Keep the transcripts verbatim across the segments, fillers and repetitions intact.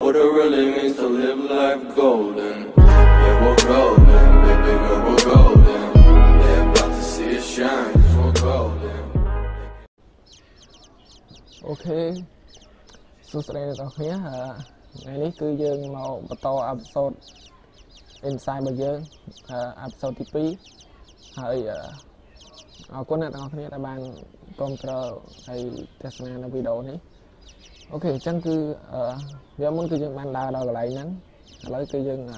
What it really means to live life golden. Yeah, we're golden, baby girl, we're golden. They're about to see it shine, 'cause we're golden. Okay, so today is okay. Ah, today is we are going to episode Inside by you. Ah, episode two. Hey, ah, con này tao không biết là bạn control hay test này nó video này. Ok, chẳng cứ giờ muốn cứ dân ban đào đào lại nắng, lấy cứ dân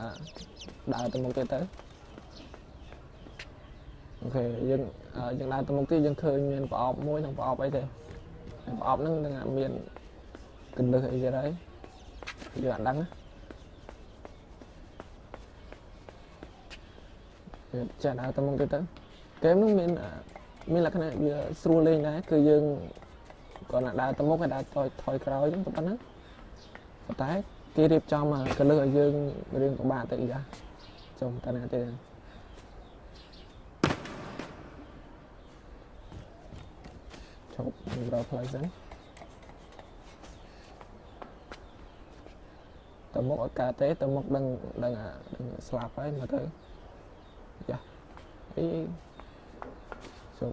đào từ một cái tới. Ok, dân dân đào từ một cái dân khơi miền bọt muối thằng bọt ấy thế, bọt nó là miền cần được gì đấy, giờ đắng á, trả đào từ một cái tới. Cái nó miền miền là cái này giờ xua lên đấy, cứ dân còn là đào từ một cái đào thôi thôi cày chúng ta nó. Tại kia điệp cho mà cái lưỡi dương riêng của bạn tự ra chồng ta này tên chồng rồi phải dẫn tầm một cà tết tầm một đằng đằng đằng slap ấy mà tới dạ ý chồng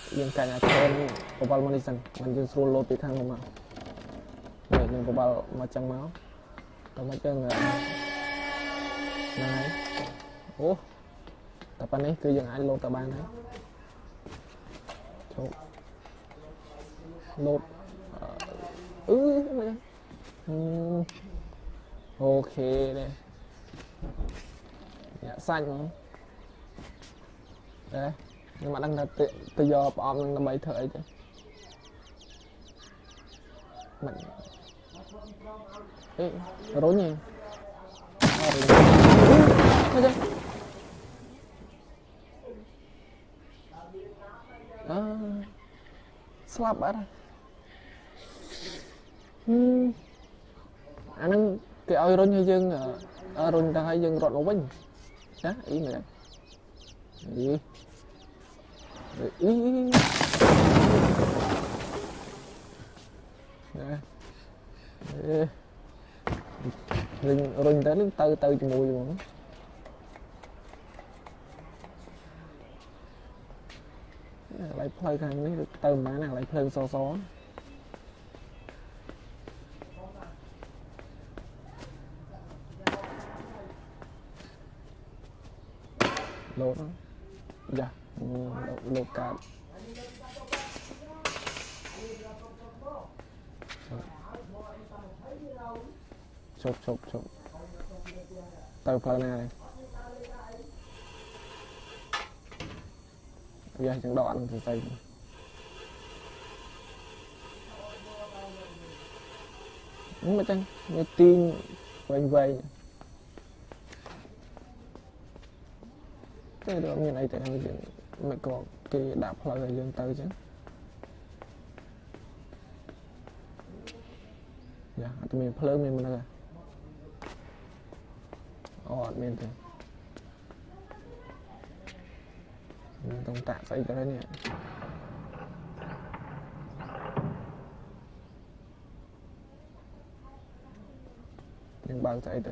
dừng cạch nhà trên Pobal manisan, macam suruh lo petang rumah. Nih, yang pobal macam mau, atau macam enggak. Nah, oh, tapi nih, tu yang ada lo taban nih. Cuk, lo, uh, macam, hmm, okay deh. Ya, sang, deh. Nhưng mà đang là tự do bỏm đang là bày thời chứ mình ê rối nhỉ slap bả ra hmm anh đang cái ao rối như dương ở rối đang hay dương rọt một mình đó ý người gì Ih, eh, ring ring tadi tahu tahu cuma cuma. Lại play kang ni tahu mana lại play so so. Loh, ya. Local chụp chụp chụp tàu phà này giờ chẳng đoạn thì xây đúng mà chăng nghe tin quanh quanh cái đó như này tại sao mình có cái đạp lại là dân tư chứ dạ tụi mình phơi mình mà nè ọt mình thì mình tông tạ xây cái đấy nè nhưng bao chạy từ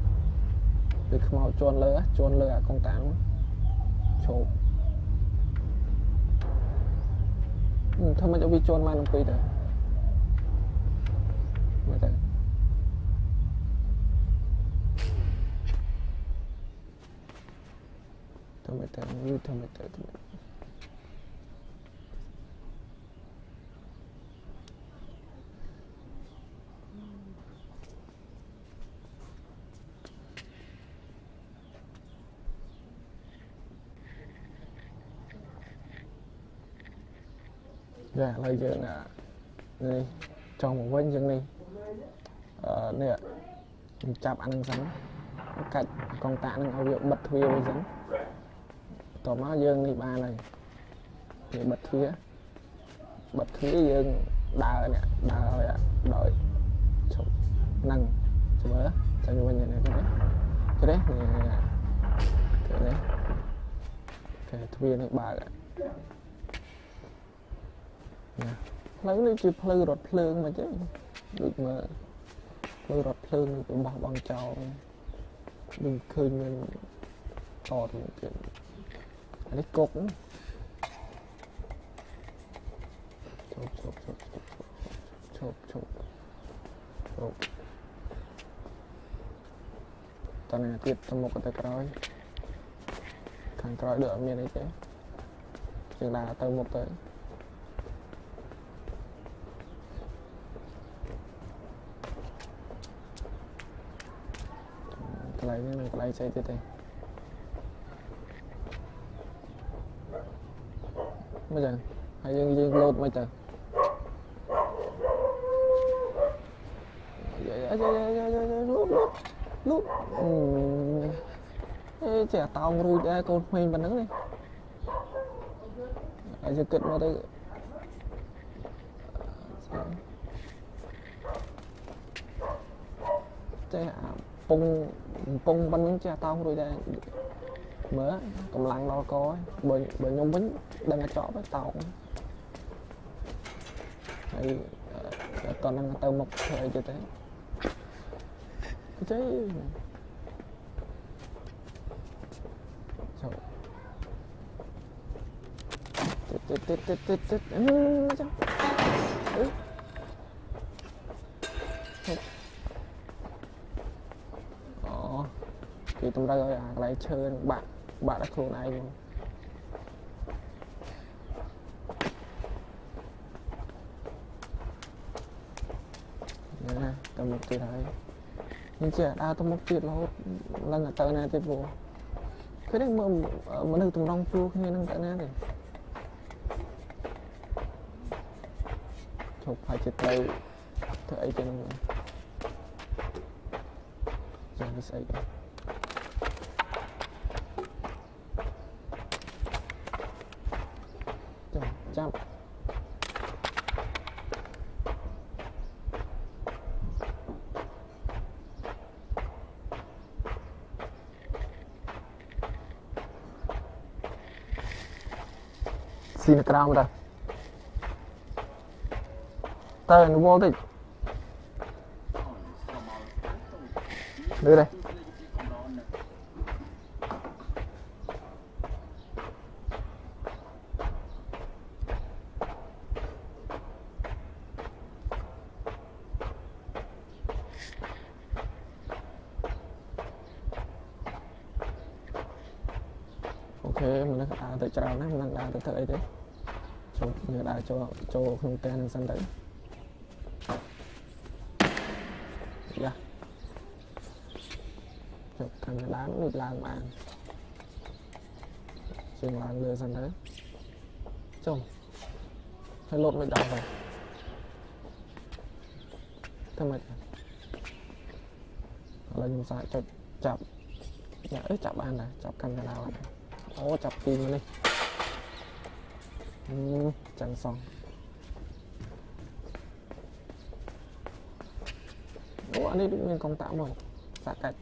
được màu tròn lơ tròn lơ à công tán chụp ធ្វើមិនឲ្យវាជន់ម៉ែនអំពីទៅមើលទៅធ្វើមិនទៅយូរធ្វើមិនទៅdạ bây giờ là đây trong một vết chân đi ở đây ạ chạp ăn rắn cạnh con tạ đang ao việc bật thuê với rắn tỏ má dương đi ba này thì bật thuê bật thuê dương đào nè đào rồi ạ đợi chụp năng chụp nữa cho như vậy này này cái đấy cái đấy cái đấy cái thuê này ba ạ lấy lấy chữ phơi rọt phơi mà chứ được mà phơi rọt phơi cũng bảo bằng chào đừng khơi mình tọt chuyện lấy cục nữa chụp chụp chụp chụp chụp chụp tao này tiếp trong một cái tay còi thằng còi đỡ miệng đấy chứ chừng là tao một tới lại nên mình lại chạy tiếp đây bây giờ hãy dừng dừng lột mấy tờ lột lột lột trẻ tao rui ra con mình bằng nắng này hãy dừng kịch vào đây chạy hạm bông bông bánh cha tao rồi đây mở cầm lăng lo coi bởi bởi nhóm bánh đang ở chỗ với tao hay còn đang tao mọc thời cho thế chứ tết tết tết tết tết thì tụi ra rồi à lại chơi bạn bạn đã thua này luôn nè tao một chuyện đấy nhưng trẻ đa tao một chuyện là lần là tao này thì vô cái đấy mà mà được tụi long phu khi năng tao này thì chụp hai chiếc tay thấy cho nên giờ đi xây jump see the ground up turn wall đi đưa đây chào nè, mình đang tới tới đấy, cho người đã cho cho không tên lên sân đấy, dạ, chụp thằng đám được làm bạn, chuyện làm lừa sân đấy, chồng, phải lột mới đào rồi, thế mà, là dùng sai cho chập, dạ, ấy chập bạn này, chập canh cái nào này. โอ้จับตีมันเลยจังซองโอ้อันนี้เป็นกองตะหมดสะกัด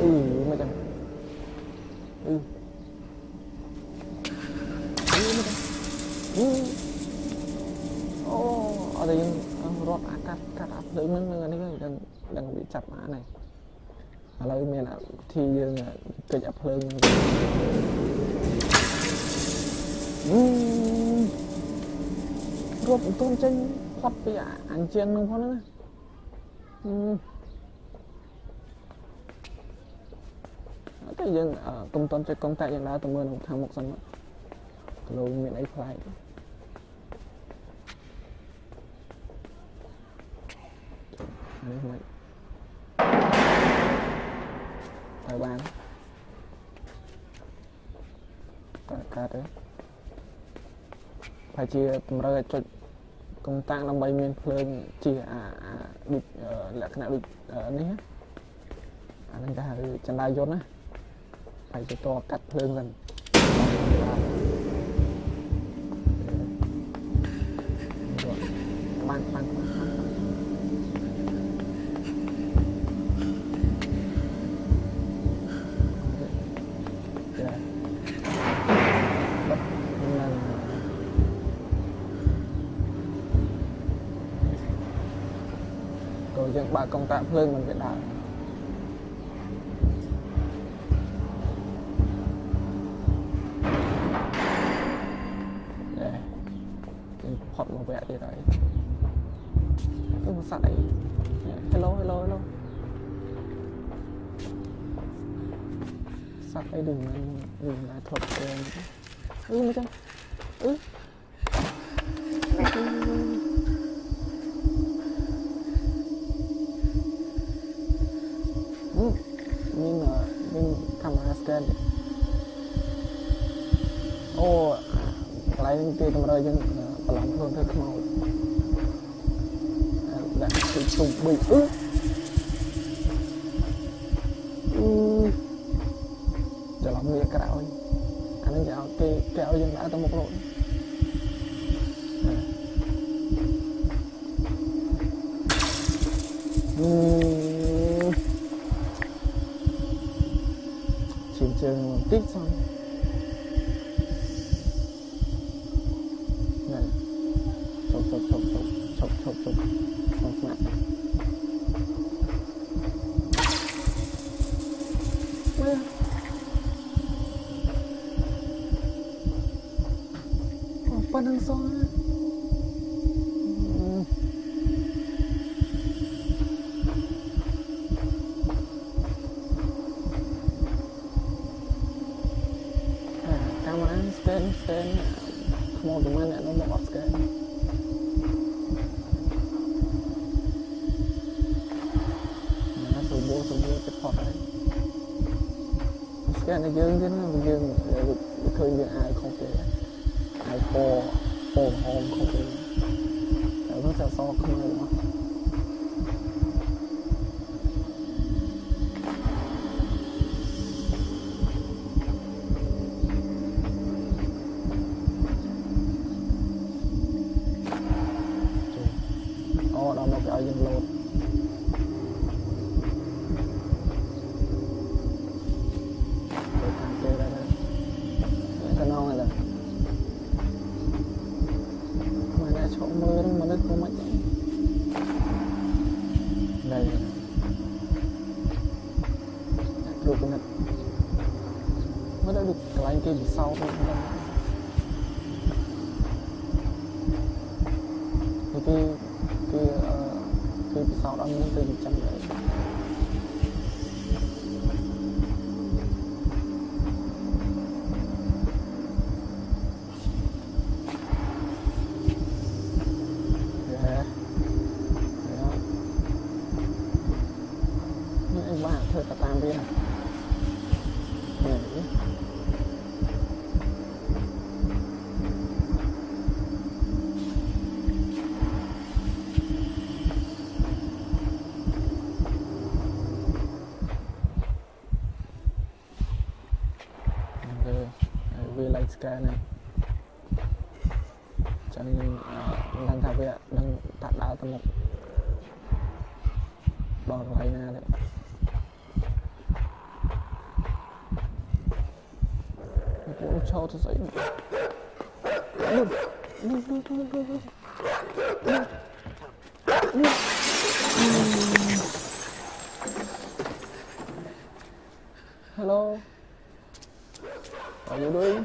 อือไม่จังอืออือไม่จังอือโอ้อะไรยังรอบอากาศกระอับเลยมันมันอันนี้ก็ยังยังไปจับมาไหน lấy miền nào thì dương là cây dập hơn tôi cũng tôn trinh khắp cái ảnh trên mình thôi nữa. Ừ. Cái dân ở công tôn chơi công tại dân đó tôi mưa một thằng một sân mất. Tôi luôn miệng ấy phải. Đấy mày. Tại bàn. Tại cát đấy. Phải chia tầm ra cho công tác làm bay miền phương chia à đục là cái nào đục đấy á. Anh đang ra chân đai dốt á. Phải cho to cắt lên dần. Bang bang bang. Rồi dân bà công tạm lên mình phải đảo. Vậy đấy. Tôi muốn sẵn đấy. Hello, hello, hello. Sẵn đấy đừng mà, đừng mà thuật cho em. Ừ, mấy chân. Ừ. Ừ. Mình, mình camera scan. Ồ, cái này mình kia camera dân. Và làm hương thơ màu đã sử dụng bình ức. Giờ làm việc cả rồi. Anh ấy dạo cái kéo dân đã tới một lộn. Chỉ trường một tích xong. Cái này dương chứ nó dương khơi dương ai không kể ai phô phô hôm không kể để nó sẽ so không ai nữa đi sau thôi thì cái cái cái sau đó mình từ trăm đấy yeah. Yeah. Nhưng anh bạn thử cả tam đi này. Cái này chẳng đang thả về đang tạt đá tầm một đòn vay na đấy cũng cho tôi dậy luôn luôn luôn luôn luôn luôn hello are you doing?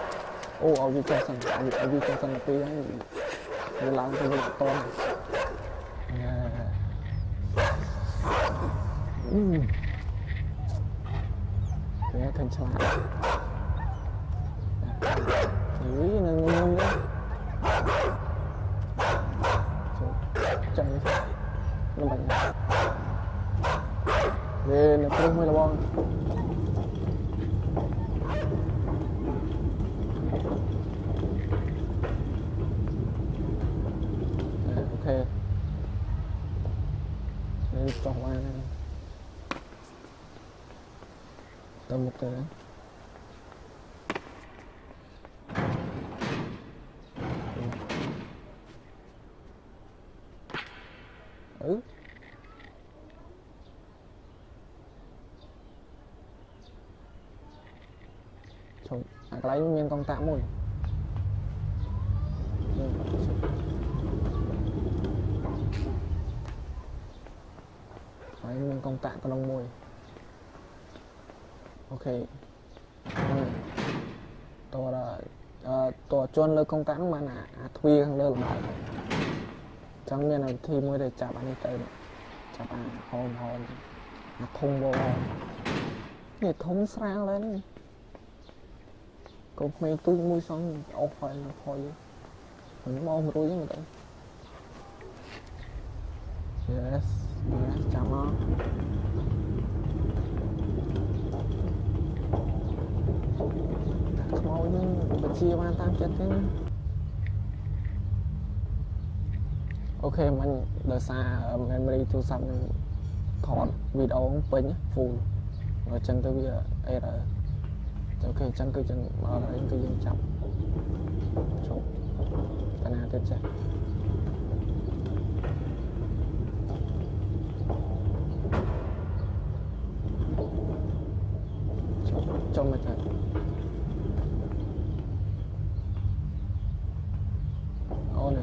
ô ông đi chơi sân, ông đi chơi sân tươi đấy, nó lăn cái mặt to này, um, cái này thành chồng. Cái này mình còn tạm mùi Cái này mình còn tạm còn đông mùi. Ok Tòa là Tòa chôn lơ công tạm mà nà Thuy khăn lơ là bài Chẳng nên là thi mùi để chạp anh đi tới. Chạp anh hồn hồn Thông vô hồn Thì thông sáng lên cột mày tôi mua xong ốp phải là thôi mình mong rồi với người ta. Yes, yes, chào má. Đặt máu nhưng bật chia ban tam chân thế. Ok mình đợi xa memory tôi xong thọt video pin full rồi chân tôi bây giờ. Ok chân cứ chân mà em cứ dân chậm chụp cái nào tiếp chứ chụp cho mày thật ô nè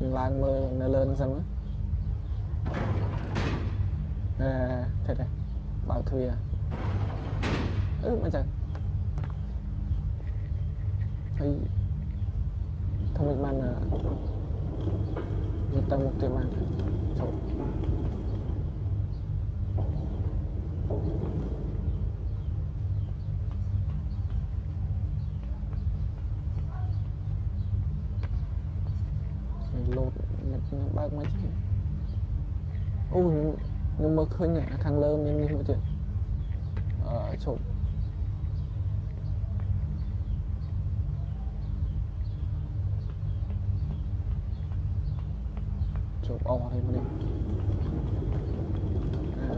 mình lan mơ nó lên xem á nè thế này bảo thuê à ư mà trời thấy thông minh man là người ta một tiền man chụp lột nhặt bao mấy chứ ôi nhưng mà khơi nhẹ thằng lơ nhưng như một chuyện ở chụp Ồ, thì mình à,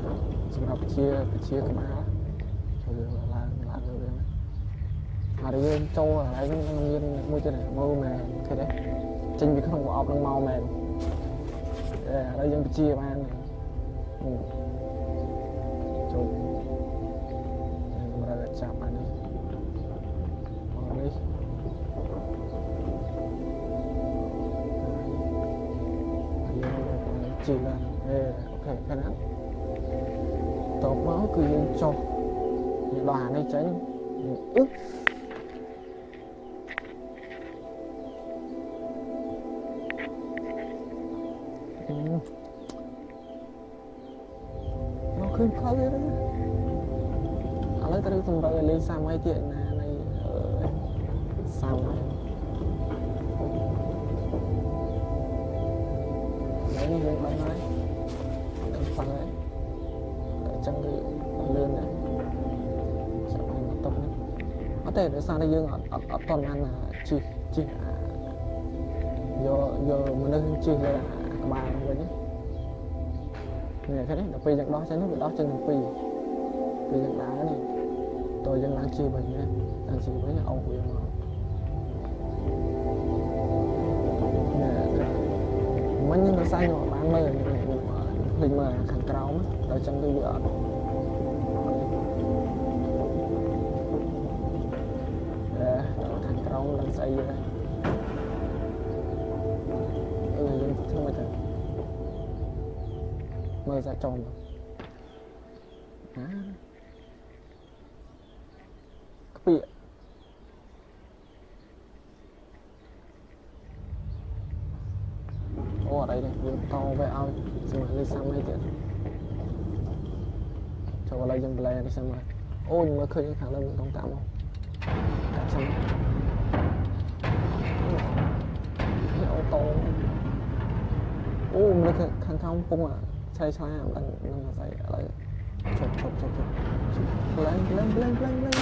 xong rồi chia, chia cái má Trời ơi, là làm được đấy Mà đi lên châu ở đấy, nông viên mua trên này, mơ mềm Thế đấy, chênh vì không có ốc nông mau mềm Để ở đây dân chia mà ăn Ừ Châu Nên ra là chạm ăn đi Ở đây chỉ là về ok cái đó tàu máu cứ yên cho những đoàn này tránh ức nó cứ khó đấy ở đây ta được dùng vào lên sang máy điện này sang máy đi lên bắn đấy, lên phăng đấy, chẳng đi lên đấy, chẳng phải một tông đấy. Có thể để sang đây dương ở ở toàn ăn là chỉ chỉ giờ giờ mình đang chỉ là bàn vậy nhé. Này thế đấy, đặc biệt dạng đó sẽ nước đó trên đường pì, pì dạng đá này, tôi dân đang chỉ vậy nhé, đang chỉ với nhà ông quyền mà. Mình សាយខ្ញុំបានមើលលេងមើលខាងក្រោមដល់ចឹងទៅវាអត់អឺខាងក្រោមដល់ស្អីហ្នឹងអឺយើងធ្វើមកទៅមើលសាច់ចំអាក្ពាកអូអត់អីទេយើងតវាឲ្យសម្រាប់លេខសាំអីទៀតចូលឡើយយើងប្លែនេះសិនមកអូយមើលឃើញខាងលើកងតាមមកតាមសិនអូតអូមើលខាងខាងពងឆៃឆៃអត់ដឹងថាស្អីឥឡូវជប់ជប់ជប់ជប់ប្លែងប្លែងប្លែងប្លែង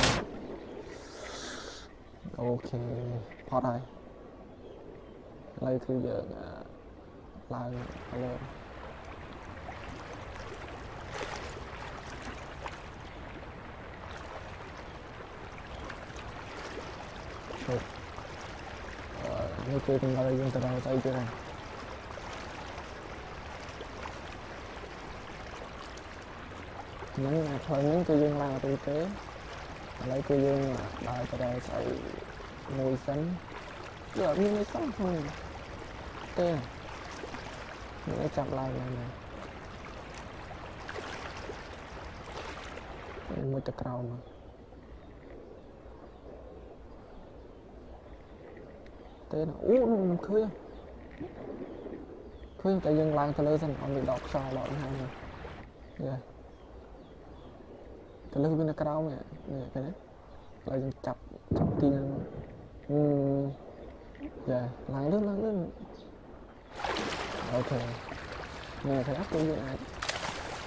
អូខេផតហើយឥឡូវគឺយើងឡើងលើអឺនេះគឺកន្លែងយើងទៅដល់ស្អីទៀតហើយហ្នឹងអាផ្លូវហ្នឹងគឺយើងឡើងទៅទេឥឡូវគឺយើងដើរទៅដល់ស្អីមួយសិនគឺអត់មានអីសោះមើលទេนี่จับลายมาหมดตะกร้ามาเต้นอู้มันเคยเคยแต่ยังลางทะเลสันเอาไปดอกชาลอยห่างเลยเนี่ยทะเลเป็นตะกร้าเนี่ยเนี่ยแค่นี้เรายังจับจับตีนอืมเนี่ยลางเรื่องลางเรื่องok nè thấy áp tôi như này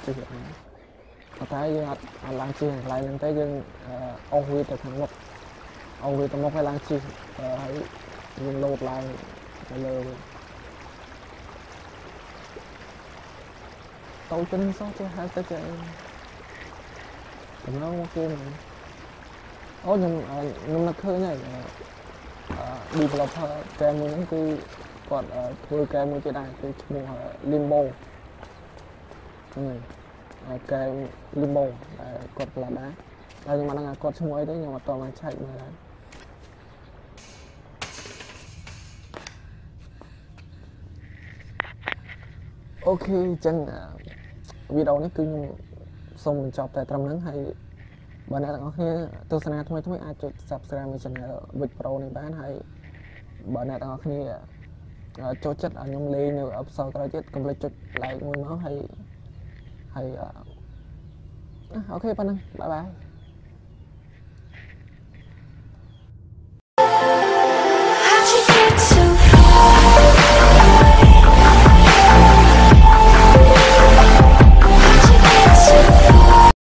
chưa hiểu nữa mà thấy như anh lang chi lại lên thấy như ông huy từ thằng ngọc ông huy từ ngọc hay lang chi hãy dùng lột lại để lơ tàu chân sao chơi hai tay chơi nó ok mà ôi nhưng nhưng nó khơi này đi vào cái muốn cái còn thôi cái mới chơi đây cái mùa limbo người cái limbo cột là đá đây nhưng mà đang là cột xung ấy đấy nhưng mà toàn là chạy mà đấy ok chẳng video này cứ xong mình chọc tại tầm nắng hay bạn đã có khi tôi sẽ làm thôi thôi ai chụp subscribe mình channel Big Pro này bán hay bạn đã có khi cho chất ở nhóm lên nữa ấp sau cái chết cầm lấy chụp lại ngôi máu hay hay ok bạn ơi bye bye